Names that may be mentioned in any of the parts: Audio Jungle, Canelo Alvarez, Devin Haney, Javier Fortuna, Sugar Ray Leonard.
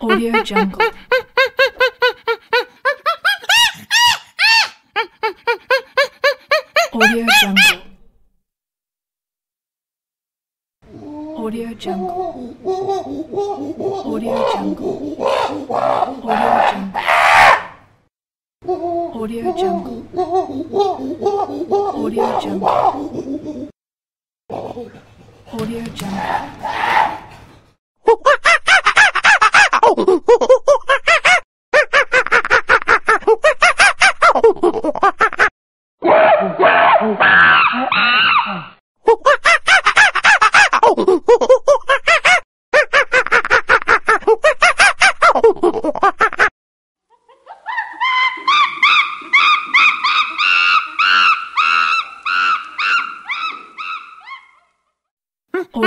Audio Jungle. Audio Jungle. Audio Jungle. Audio Jungle. Audio Jungle. Audio Jungle. Audio Jungle. Audio Jungle. Audio Jungle. Audio Jungle. Audio Jungle. Audio Jungle. Audio Jungle. Audio Jungle. Audio Jungle. Audio Jungle. Audio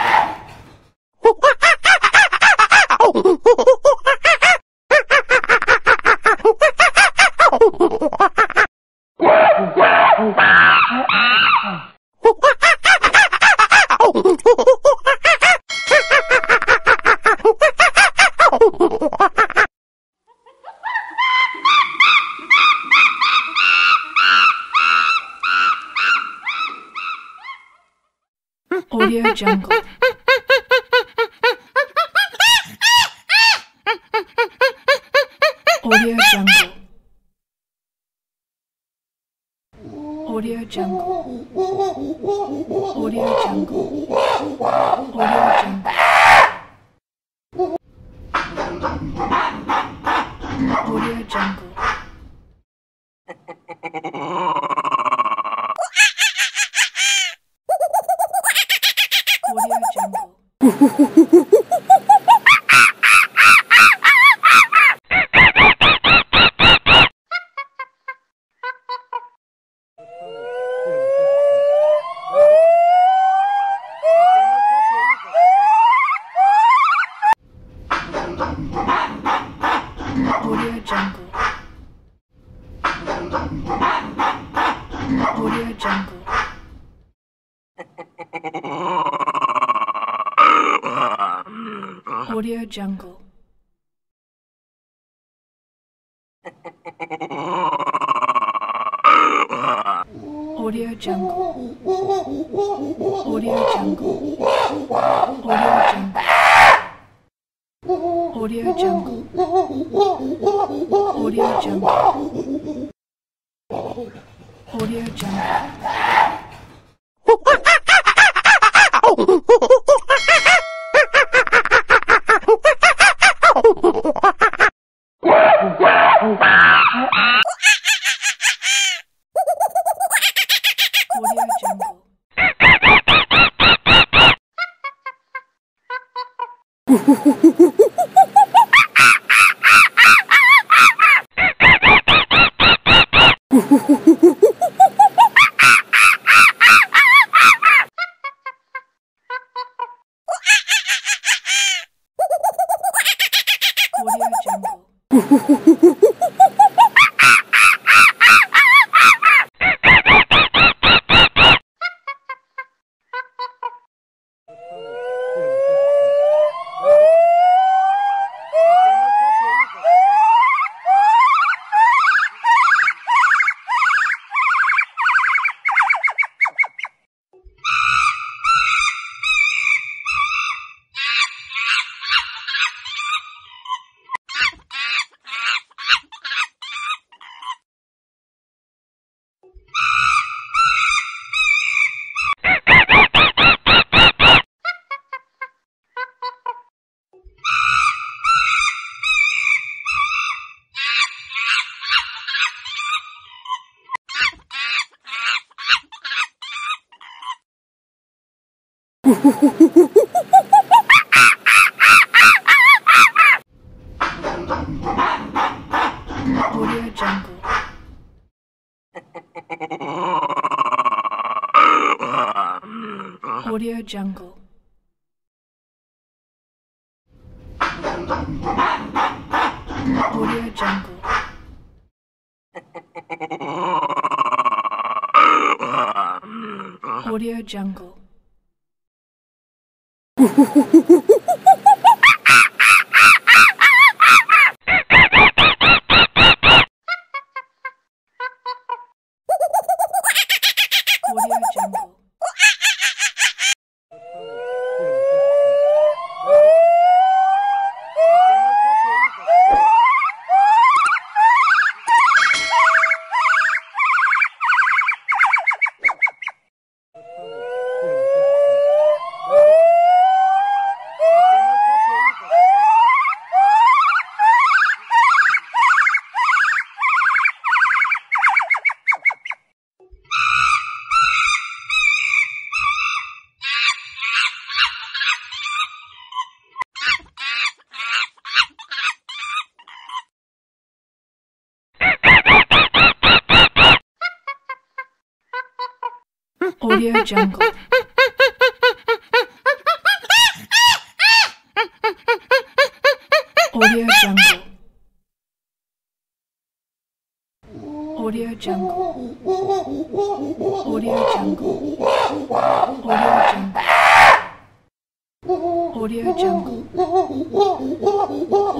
Jungle. Audio Jungle. Audio Jungle. Audio Jungle. Audio Jungle. Audio Jungle. Audio Jungle. Audio Jungle. Audio Jungle. Audio Jungle. Audio Jungle. Audio Jungle. Audio Jungle.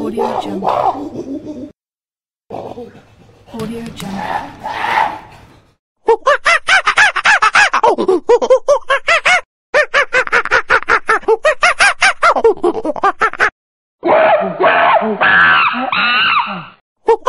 Audio Jungle. Audio Jungle. Audio Jungle. Audio Jungle. Audio Jungle. Audio Jungle.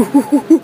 Ho ho ho.